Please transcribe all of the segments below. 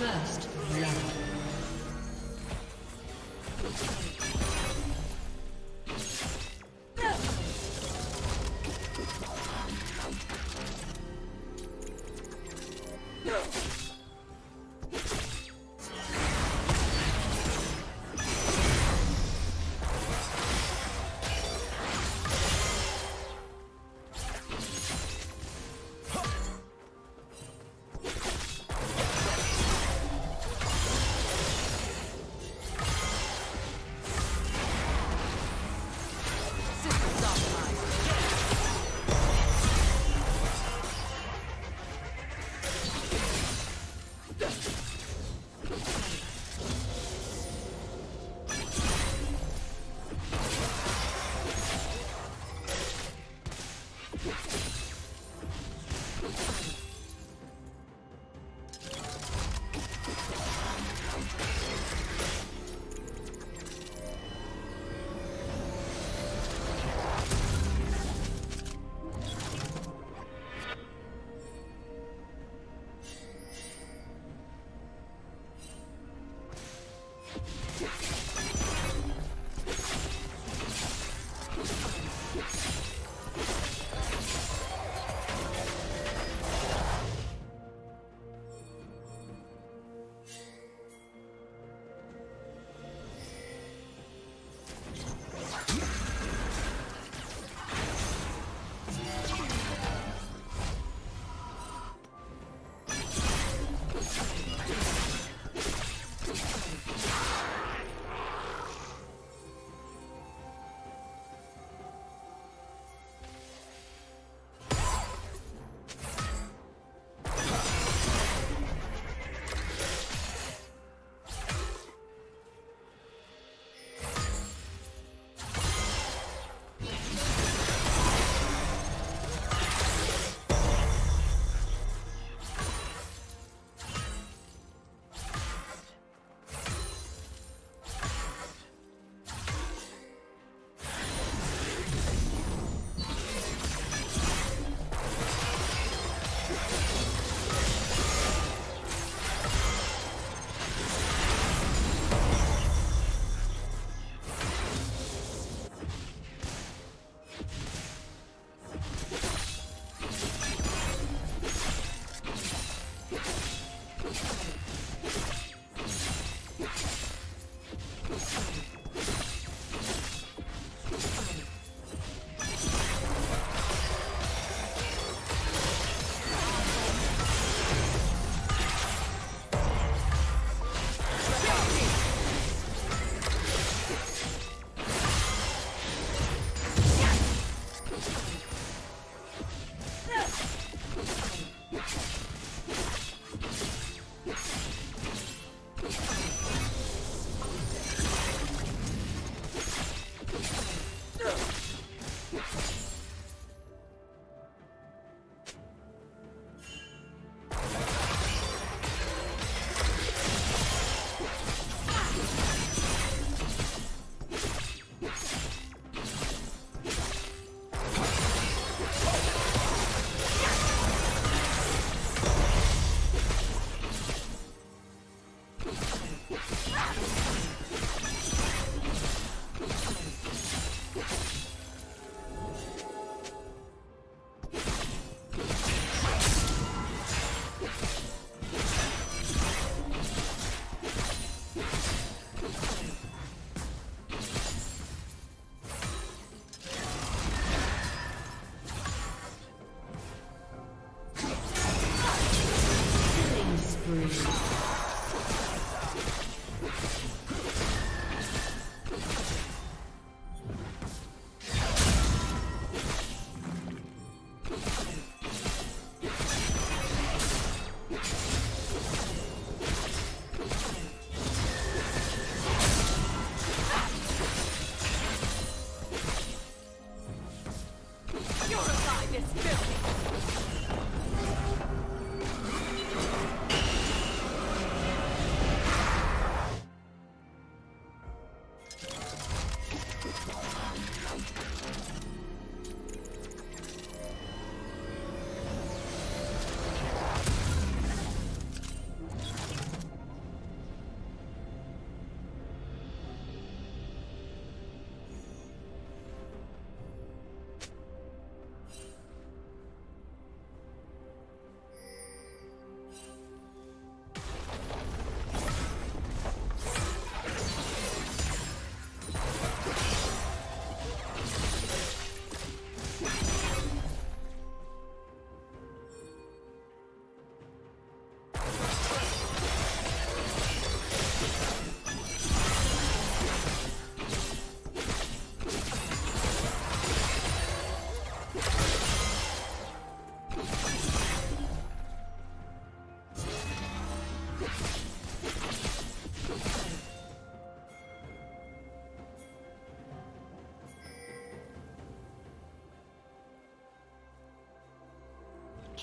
First blood.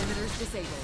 Limiters disabled.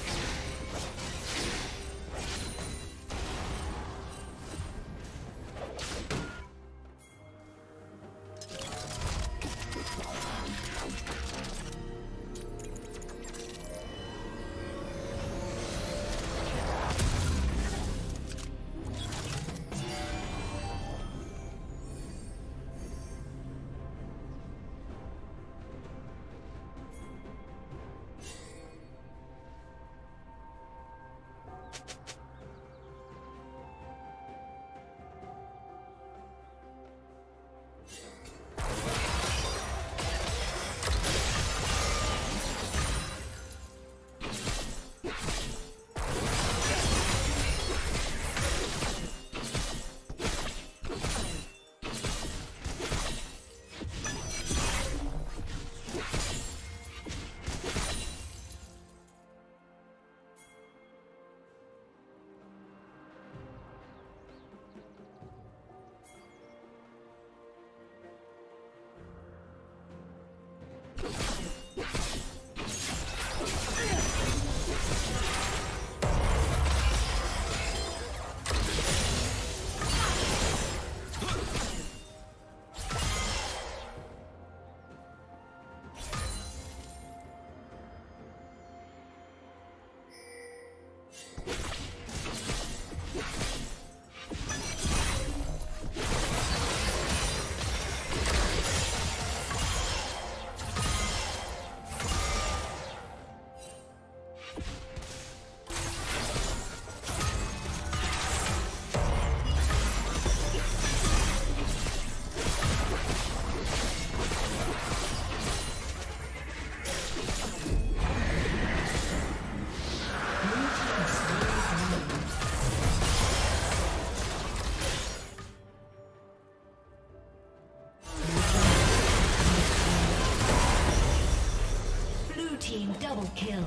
Double kill.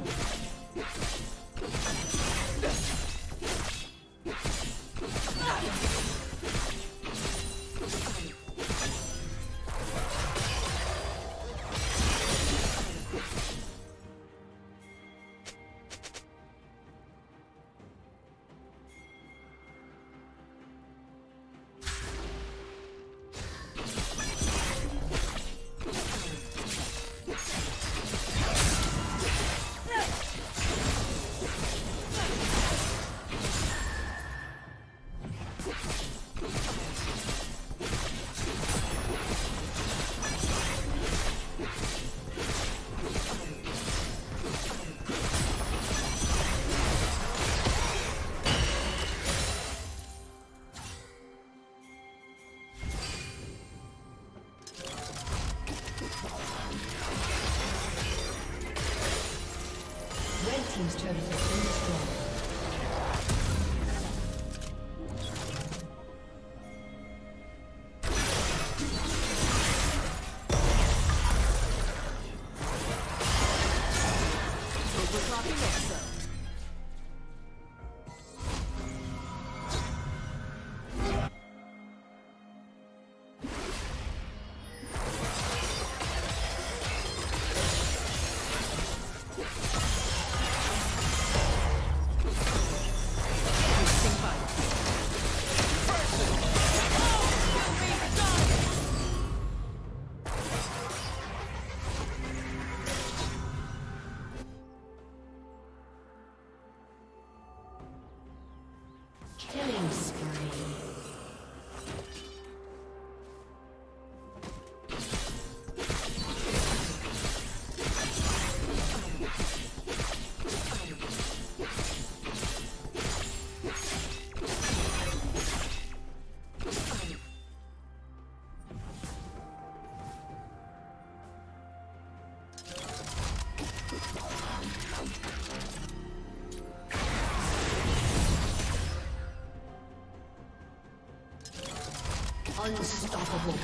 Unstoppable.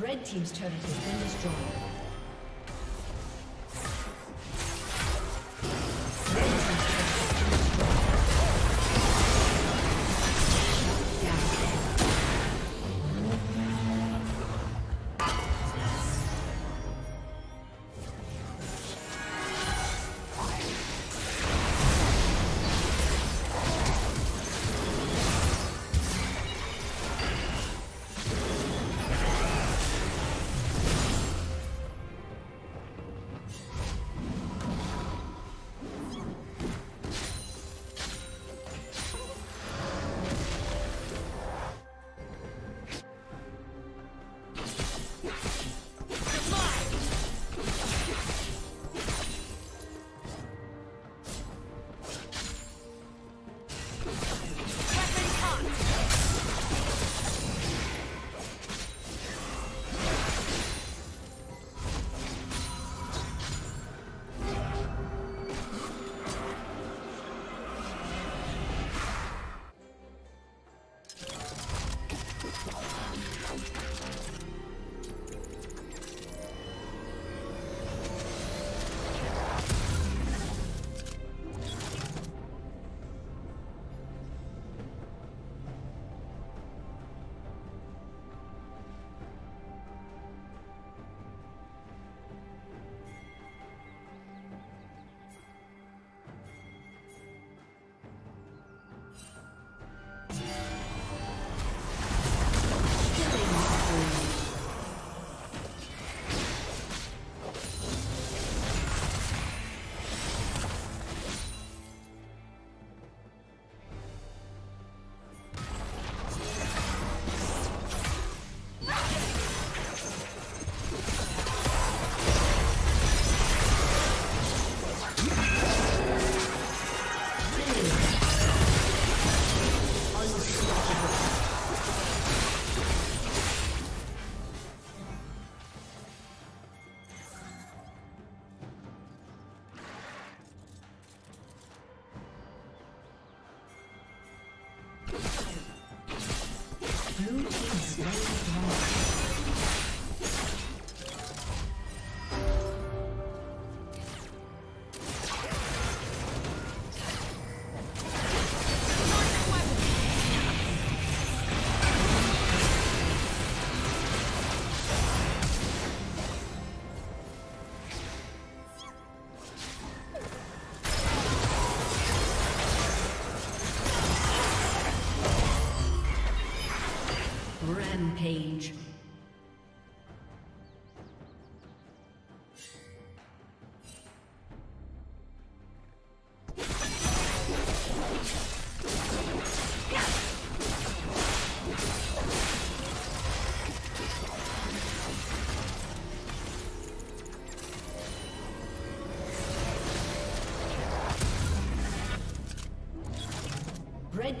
Red team's turret has been destroyed. Rampage. Red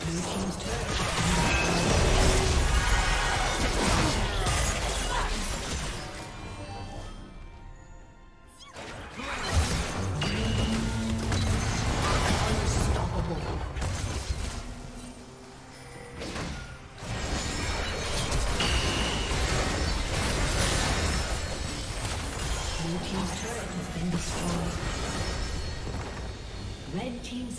Blue team's turret has been destroyed. Red team's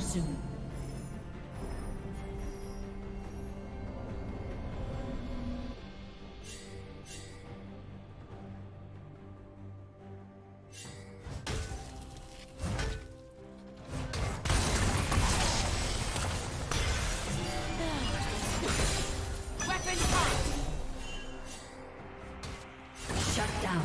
Soon. down.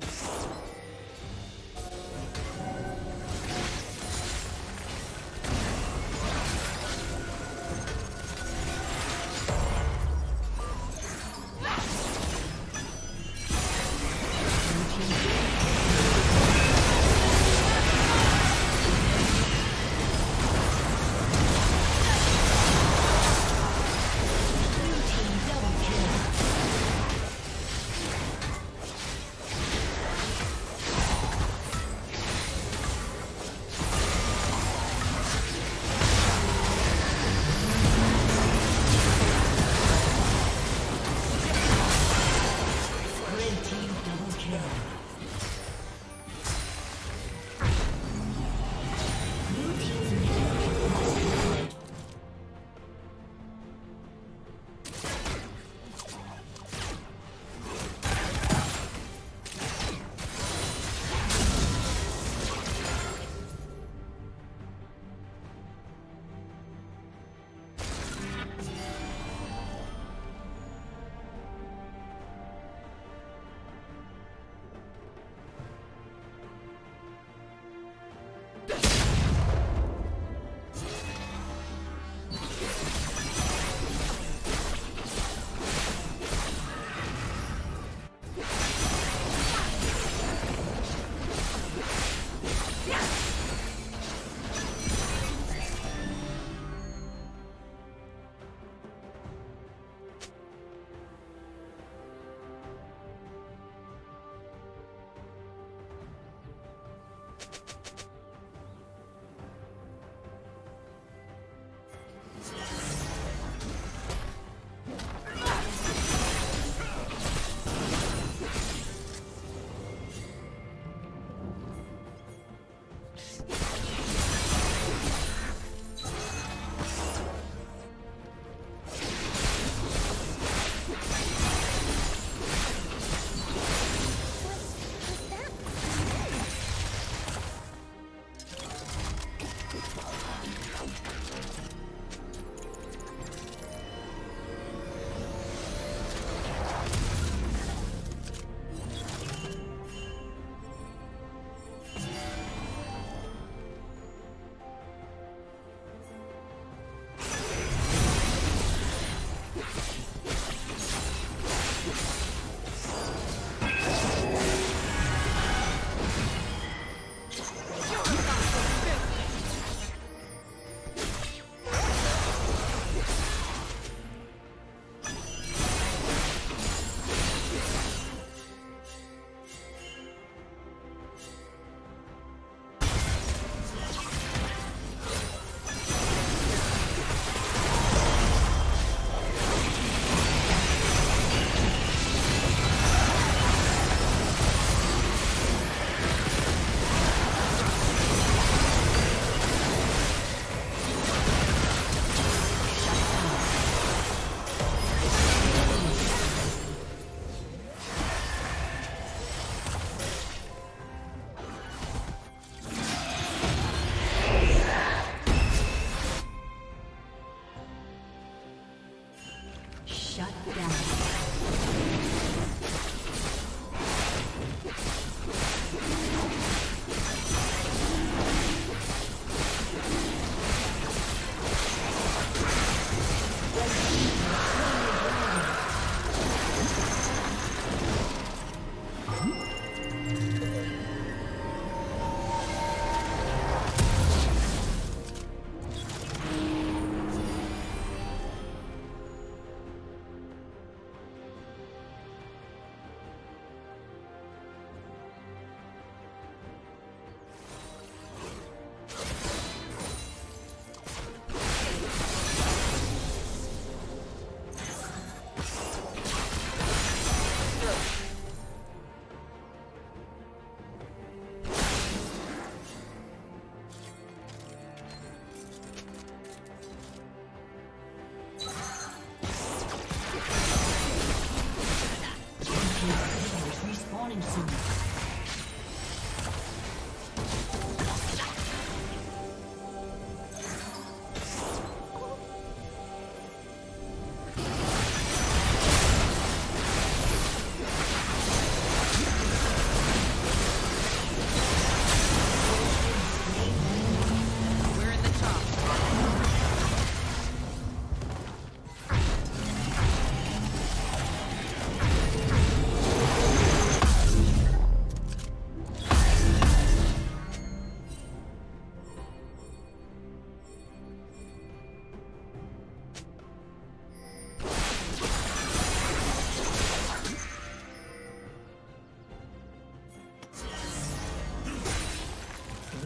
Respawning soon.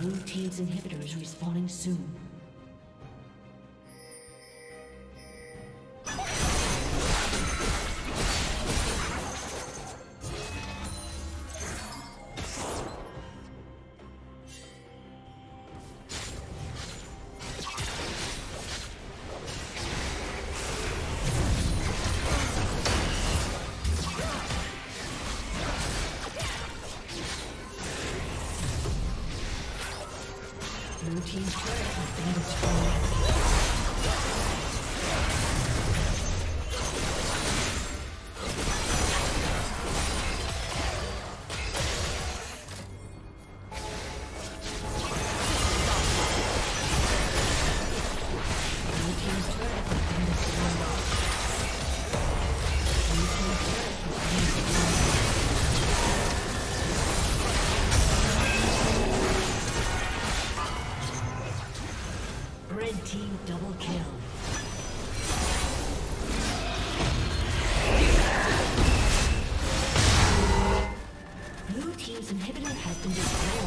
Blue team's inhibitor is respawning soon. Inhibitor has been destroyed.